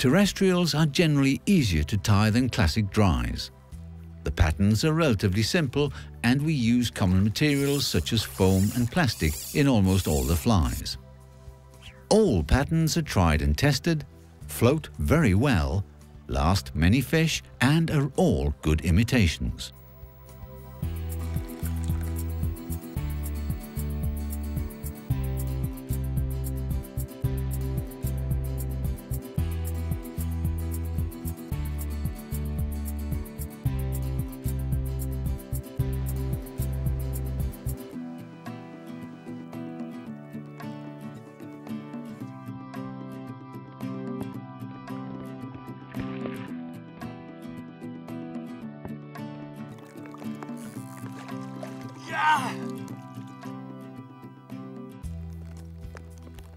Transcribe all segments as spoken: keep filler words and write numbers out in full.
Terrestrials are generally easier to tie than classic dries. The patterns are relatively simple, and we use common materials such as foam and plastic in almost all the flies. All patterns are tried and tested, float very well, last many fish, and are all good imitations.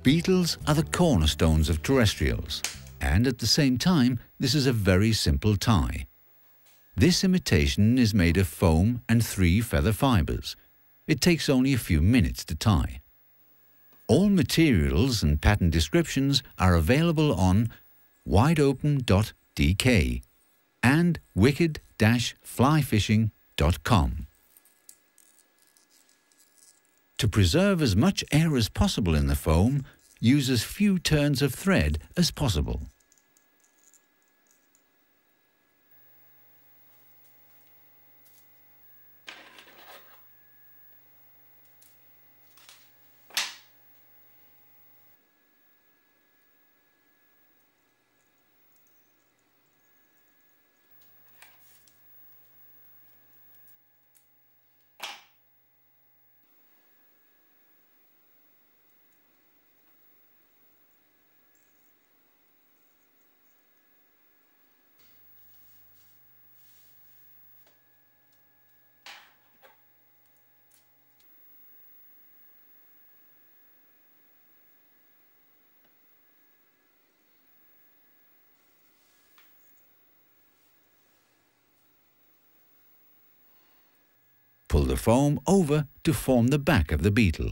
Beetles are the cornerstones of terrestrials, and at the same time this is a very simple tie. This imitation is made of foam and three feather fibers. It takes only a few minutes to tie. All materials and pattern descriptions are available on wideopen dot d k and wicked dash fly fishing dot com. To preserve as much air as possible in the foam, use as few turns of thread as possible. Pull the foam over to form the back of the beetle.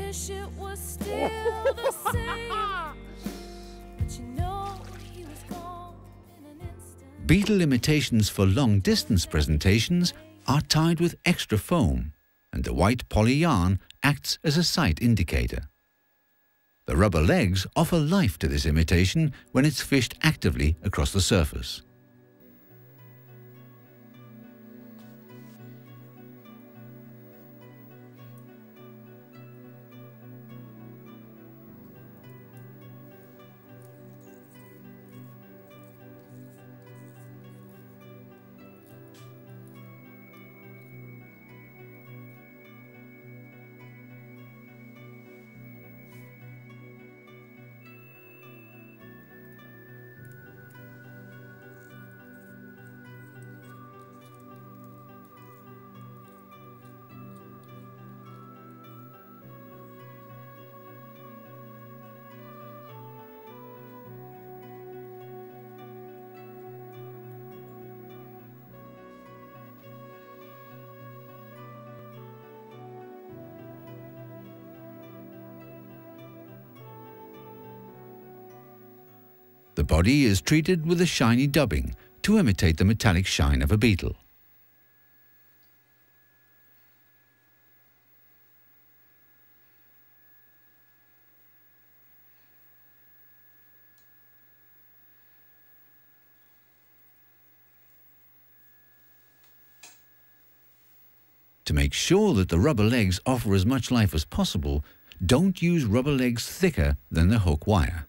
Wish it was still the same, but you know he was gone in an instant. Beetle imitations for long-distance presentations are tied with extra foam, and the white poly yarn acts as a sight indicator. The rubber legs offer life to this imitation when it's fished actively across the surface. The body is treated with a shiny dubbing to imitate the metallic shine of a beetle. To make sure that the rubber legs offer as much life as possible, don't use rubber legs thicker than the hook wire.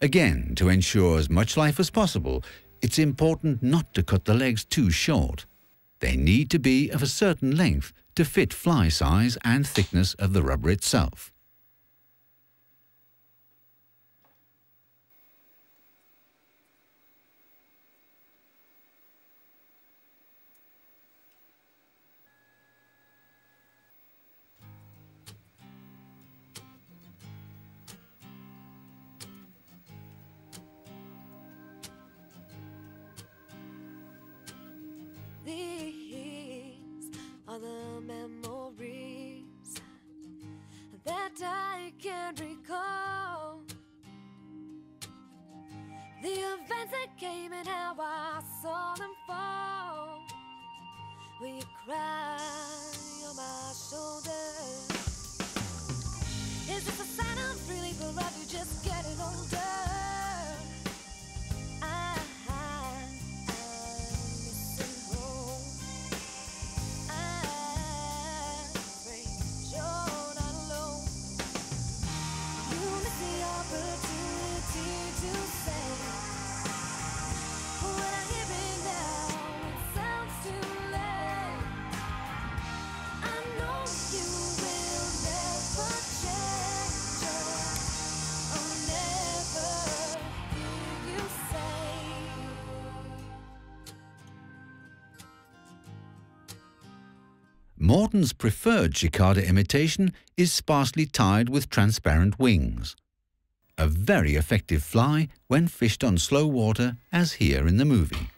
Again, to ensure as much life as possible, it's important not to cut the legs too short. They need to be of a certain length to fit fly size and thickness of the rubber itself. These are the memories that I can't recall. The events that came and how I saw them fall. Will you cry on my shoulder? Is this a sign of relief or are you just getting older? You will never change. Morten's preferred cicada imitation is sparsely tied with transparent wings. A very effective fly when fished on slow water, as here in the movie.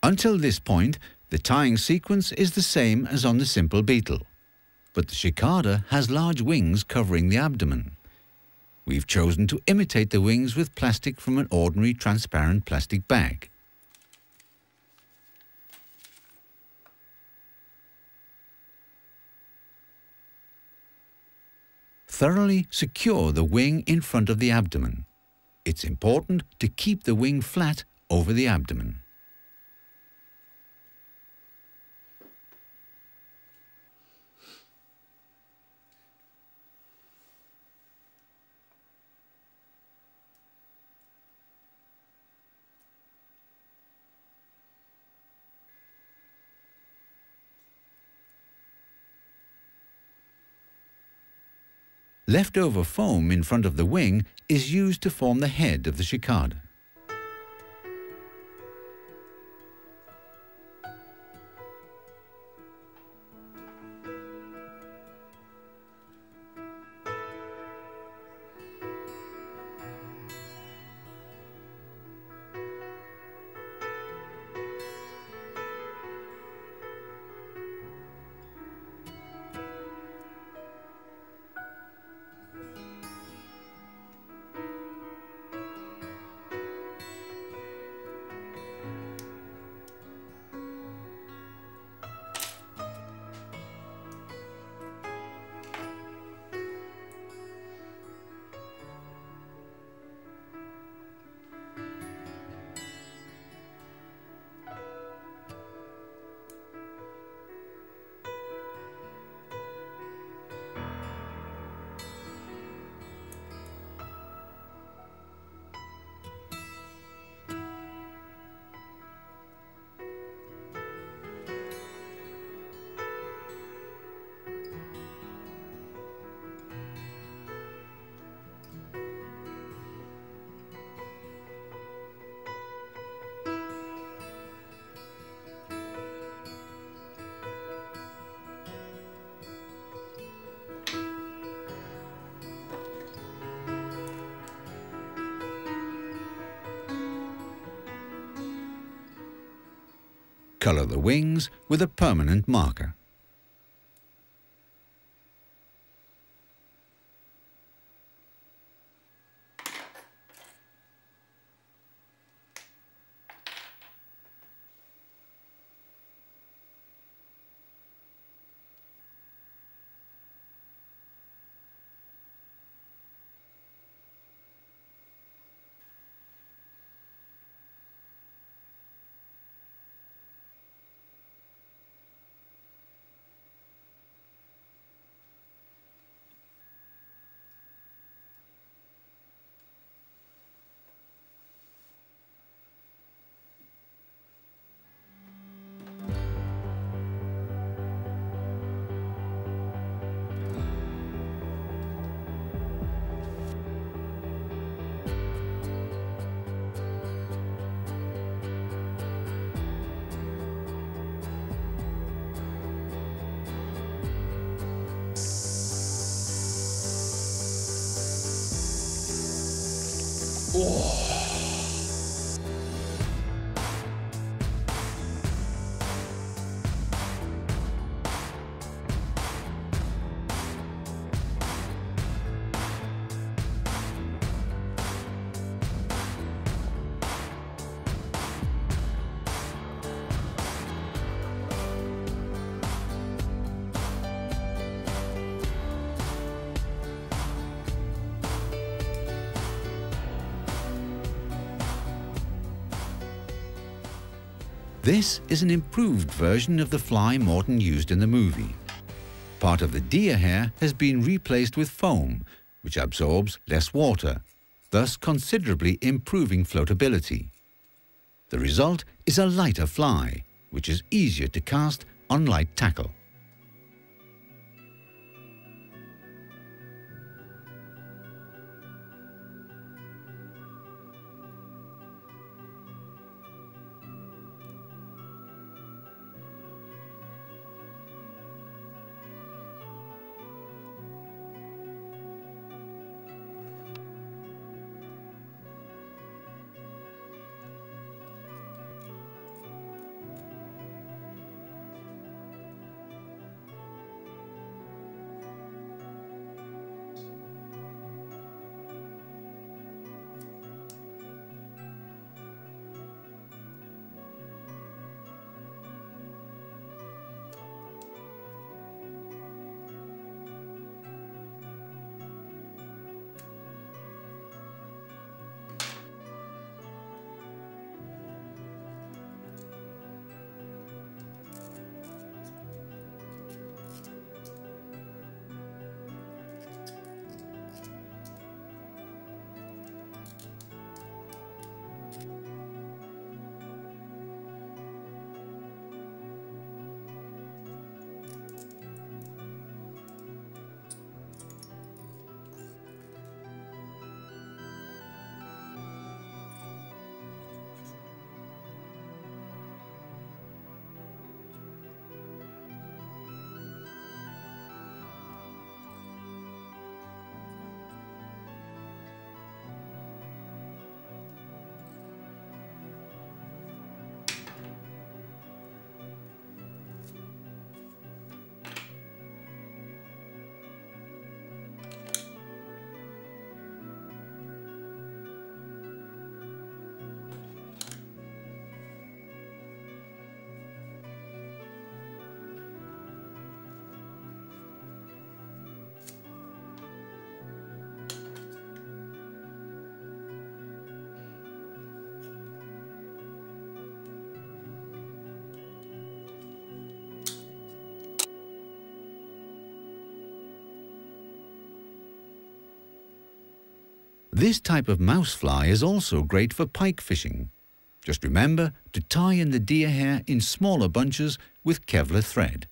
Until this point, the tying sequence is the same as on the simple beetle, but the cicada has large wings covering the abdomen. We've chosen to imitate the wings with plastic from an ordinary transparent plastic bag. Thoroughly secure the wing in front of the abdomen. It's important to keep the wing flat over the abdomen. Leftover foam in front of the wing is used to form the head of the cicada. Color the wings with a permanent marker. Oh. This is an improved version of the fly Morten used in the movie. Part of the deer hair has been replaced with foam, which absorbs less water, thus considerably improving floatability. The result is a lighter fly, which is easier to cast on light tackle. This type of mousefly is also great for pike fishing. Just remember to tie in the deer hair in smaller bunches with Kevlar thread.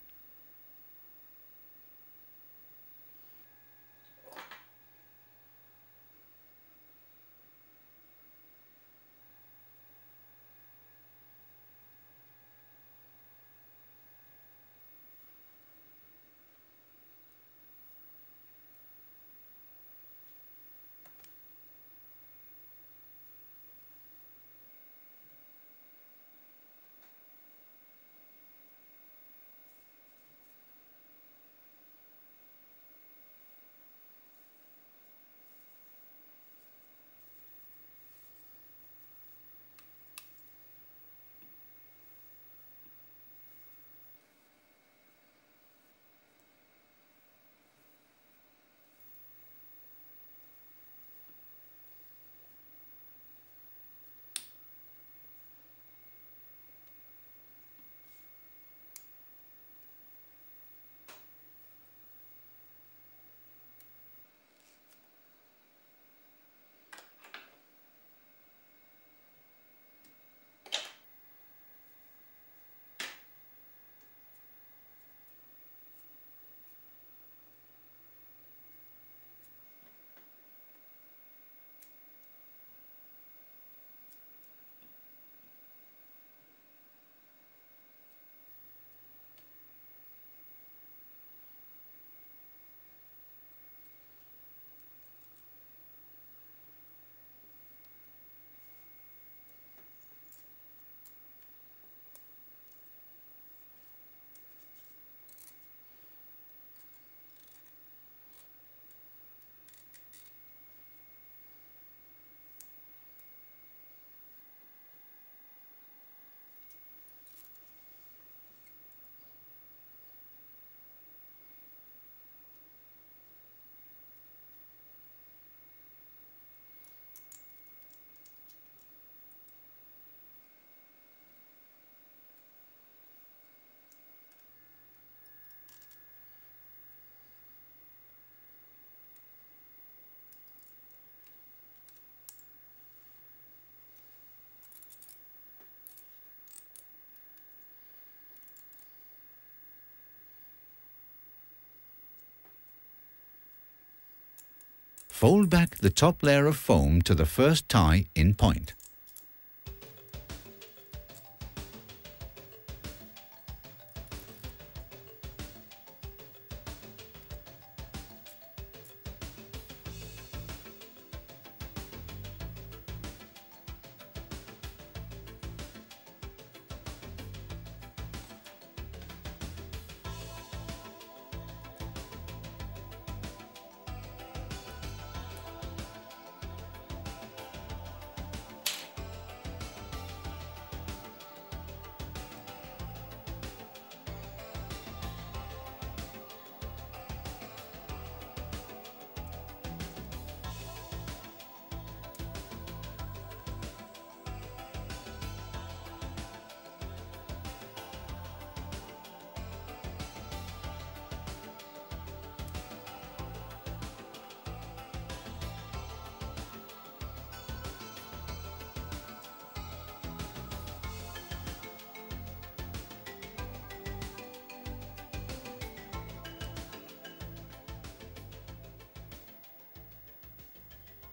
Fold back the top layer of foam to the first tie in point.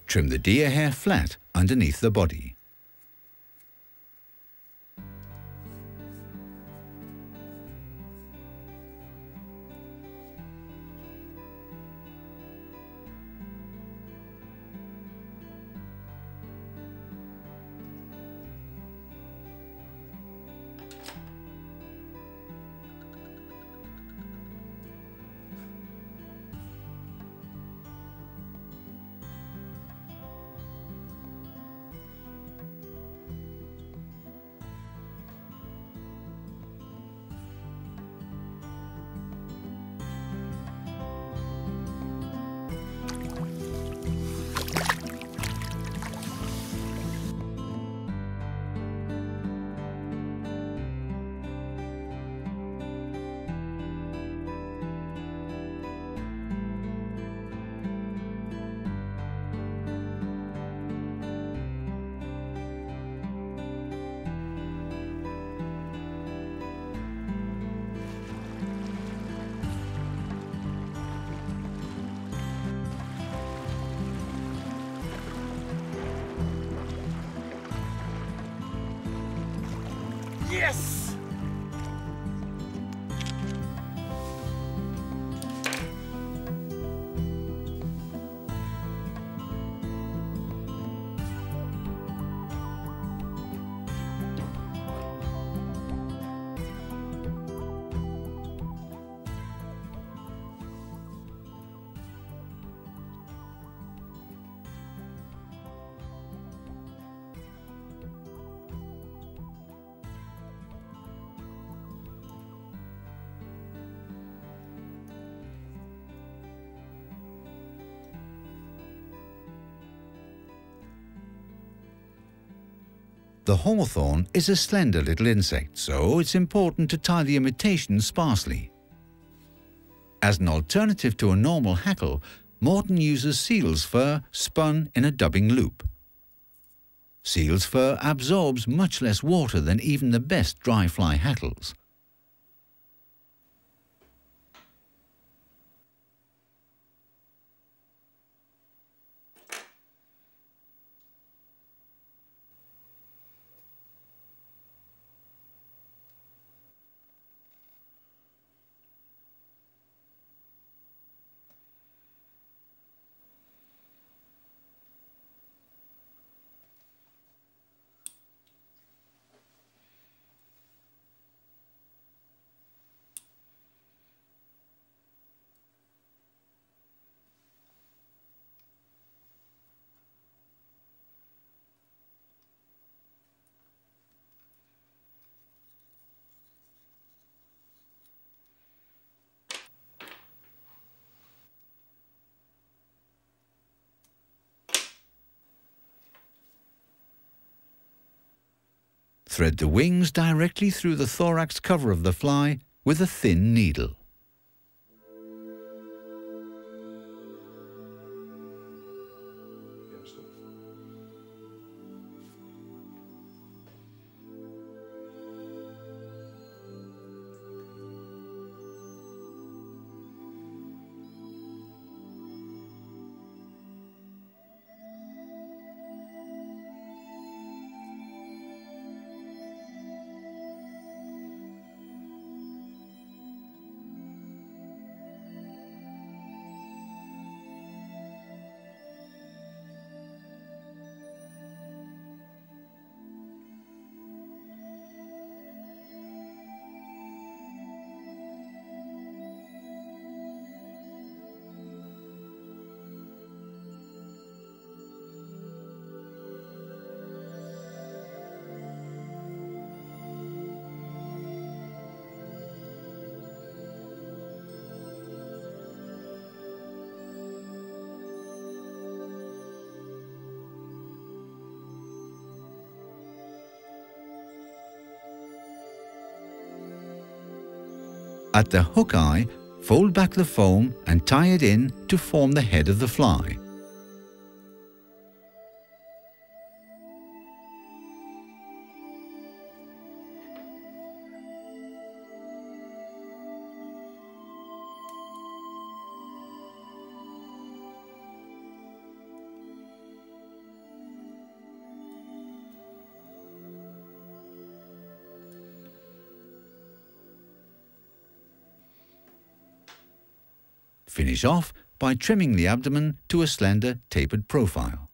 Trim the deer hair flat underneath the body. Yes! The hawthorn is a slender little insect, so it's important to tie the imitation sparsely. As an alternative to a normal hackle, Morten uses seal's fur spun in a dubbing loop. Seal's fur absorbs much less water than even the best dry fly hackles. Thread the wings directly through the thorax cover of the fly with a thin needle. At the hook eye, fold back the foam and tie it in to form the head of the fly. Finish off by trimming the abdomen to a slender, tapered profile.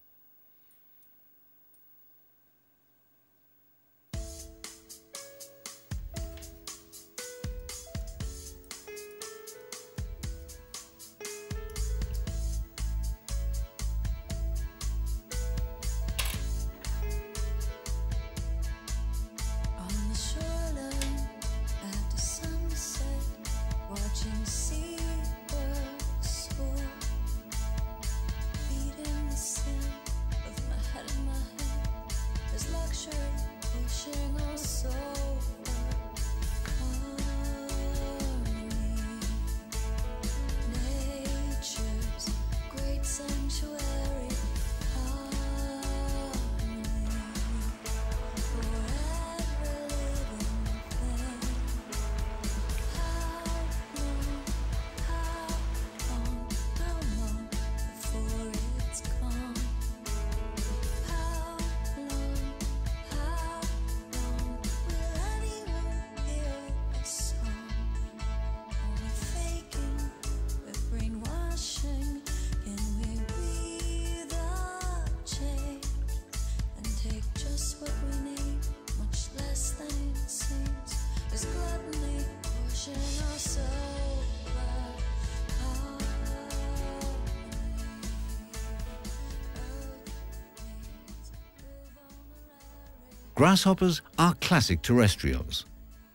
Grasshoppers are classic terrestrials.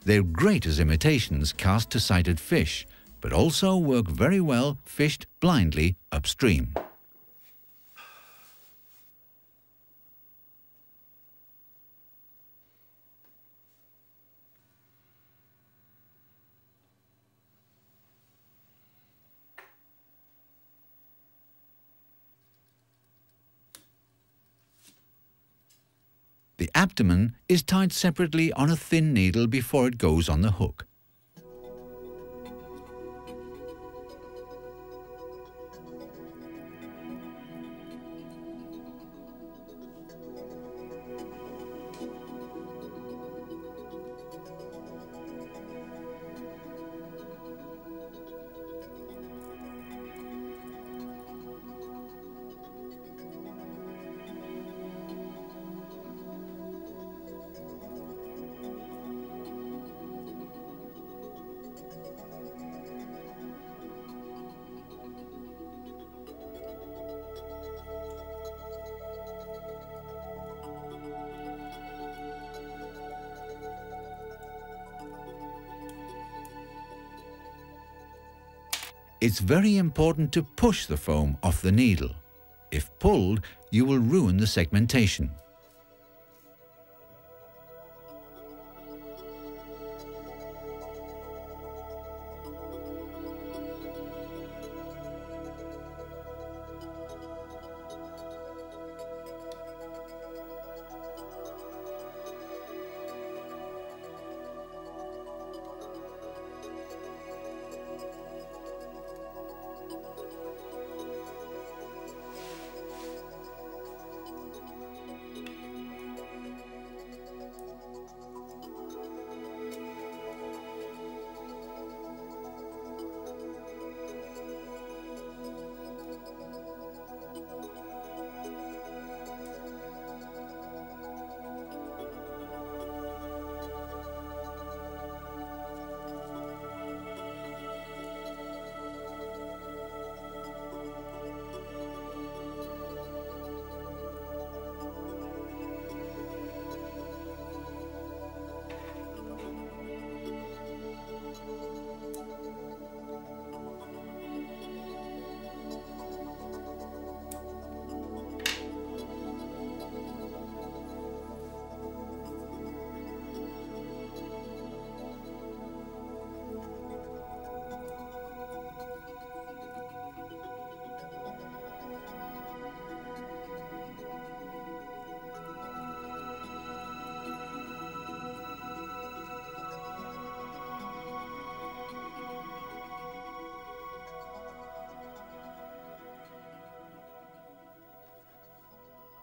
They're great as imitations cast to sighted fish, but also work very well fished blindly upstream. The abdomen is tied separately on a thin needle before it goes on the hook. It's very important to push the foam off the needle. If pulled, you will ruin the segmentation.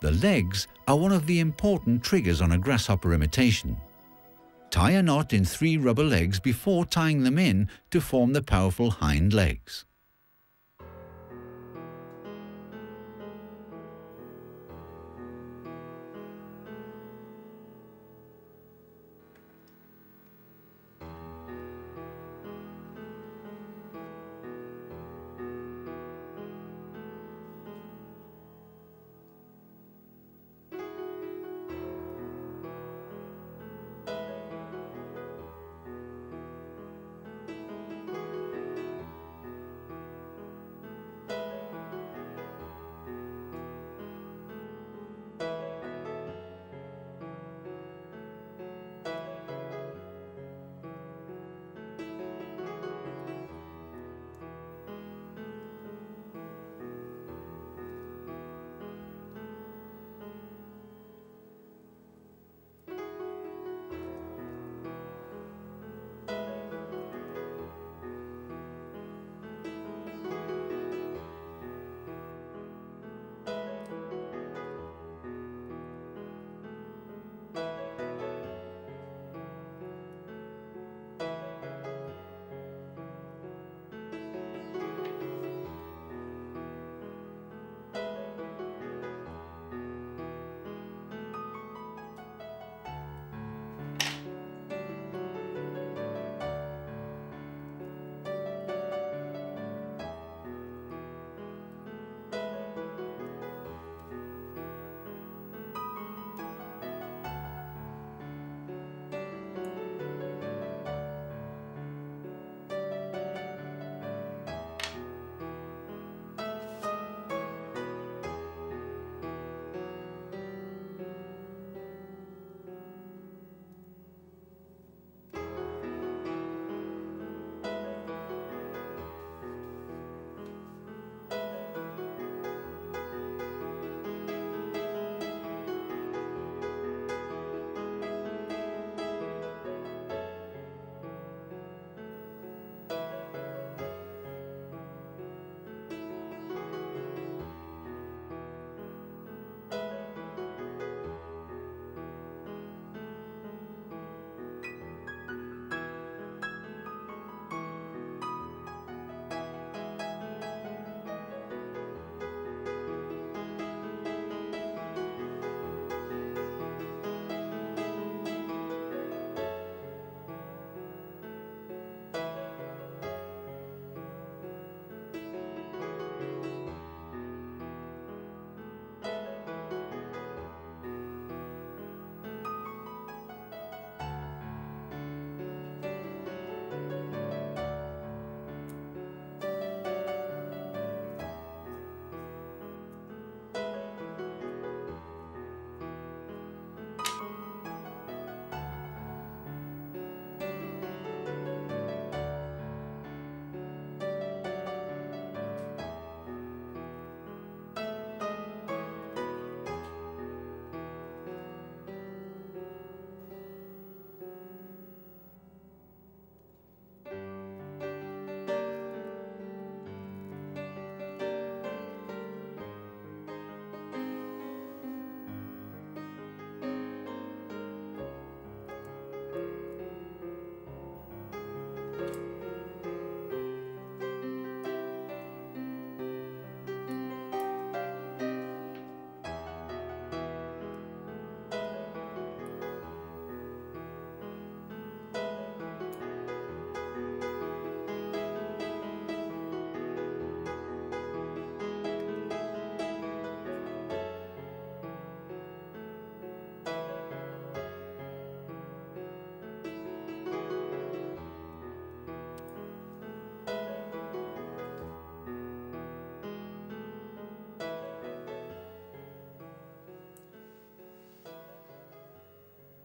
The legs are one of the important triggers on a grasshopper imitation. Tie a knot in three rubber legs before tying them in to form the powerful hind legs.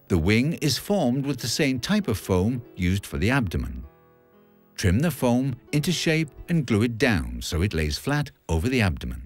The wing is formed with the same type of foam used for the abdomen. Trim the foam into shape and glue it down so it lays flat over the abdomen.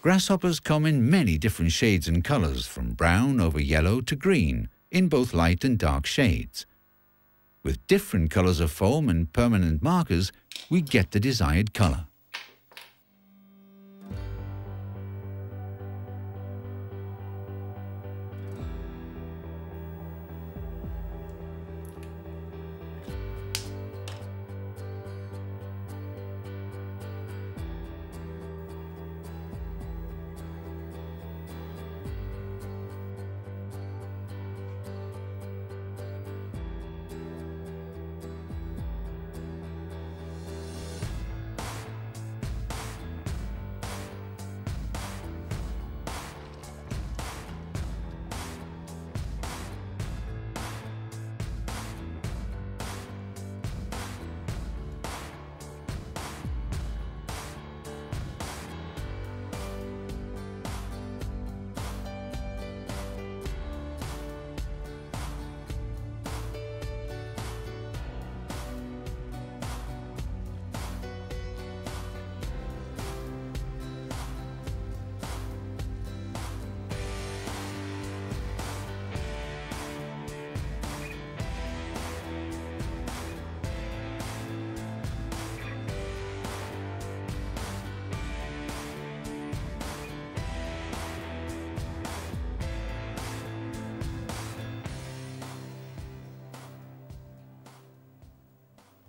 Grasshoppers come in many different shades and colours, from brown over yellow to green, in both light and dark shades. With different colours of foam and permanent markers, we get the desired colour.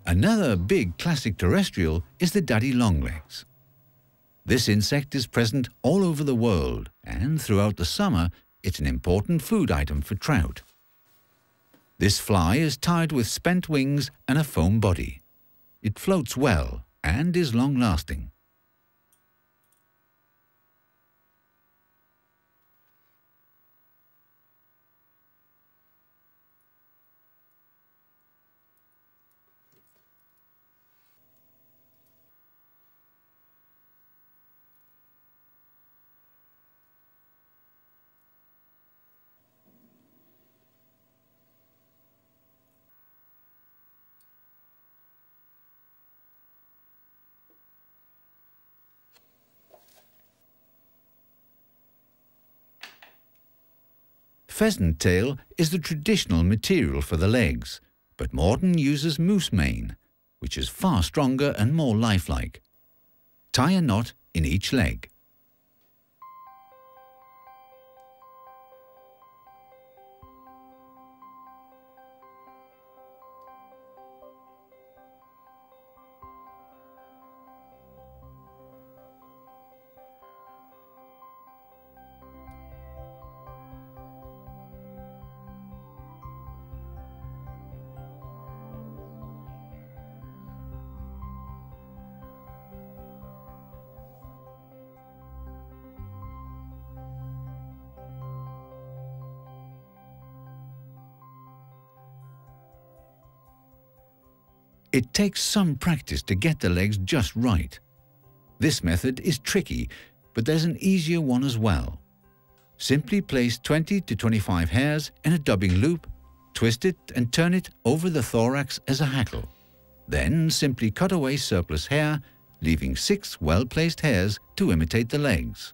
Another big classic terrestrial is the daddy longlegs. This insect is present all over the world, and throughout the summer it's an important food item for trout. This fly is tied with spent wings and a foam body. It floats well and is long-lasting. Pheasant tail is the traditional material for the legs, but Morten uses moose mane, which is far stronger and more lifelike. Tie a knot in each leg. It takes some practice to get the legs just right. This method is tricky, but there's an easier one as well. Simply place twenty to twenty-five hairs in a dubbing loop, twist it and turn it over the thorax as a hackle. Then simply cut away surplus hair, leaving six well-placed hairs to imitate the legs.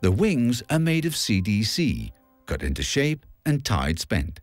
The wings are made of C D C, cut into shape and tied spent.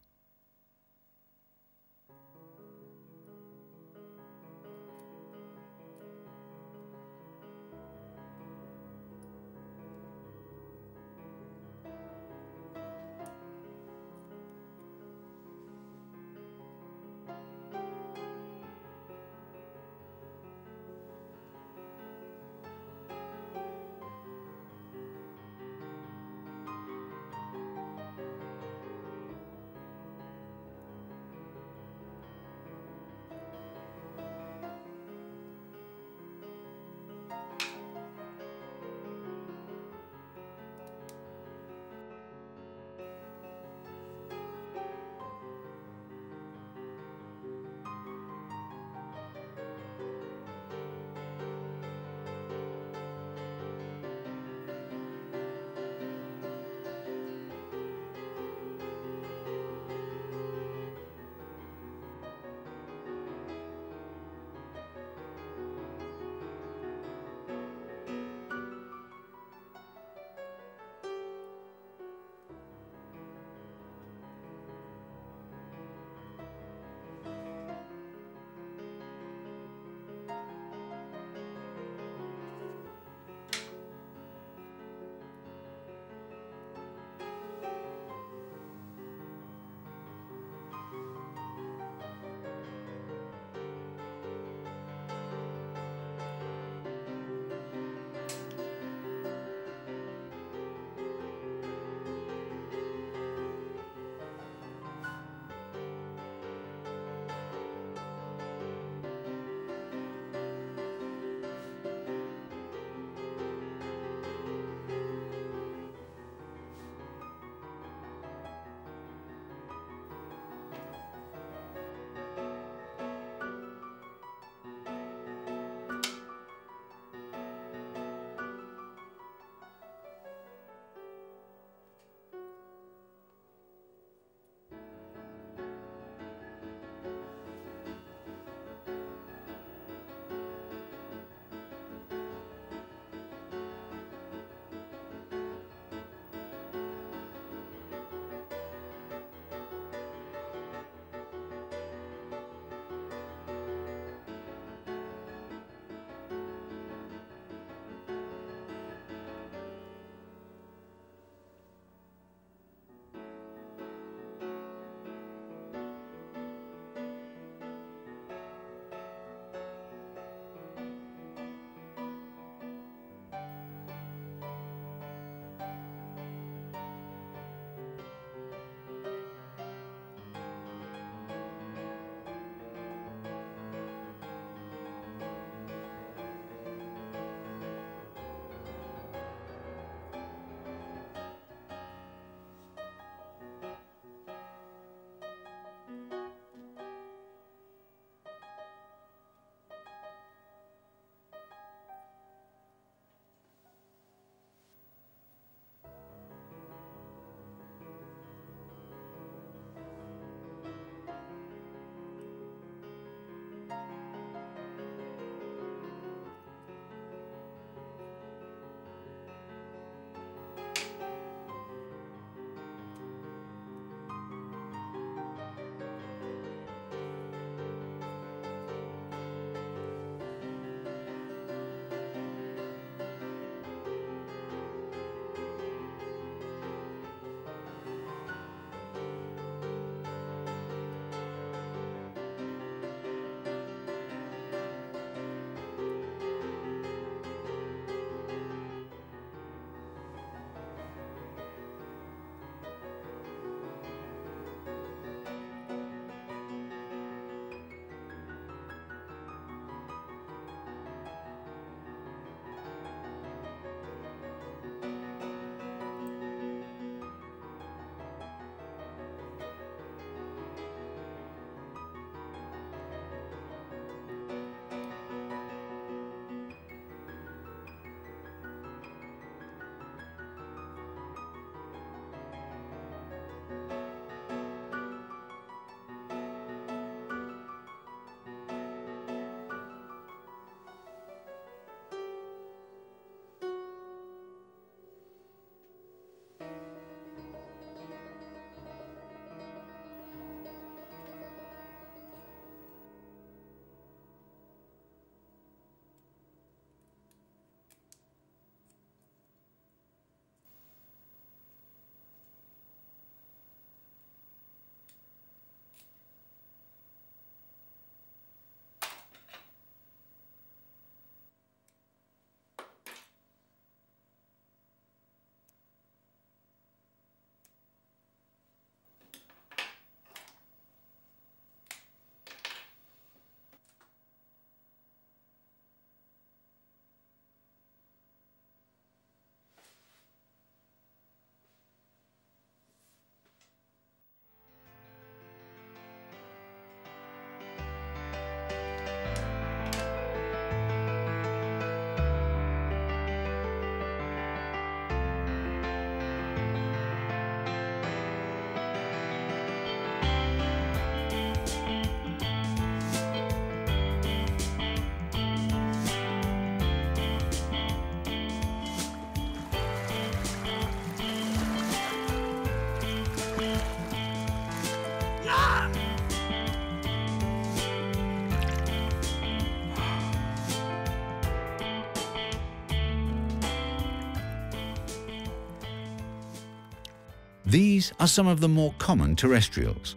These are some of the more common terrestrials.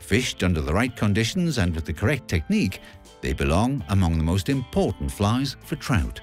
Fished under the right conditions and with the correct technique, they belong among the most important flies for trout.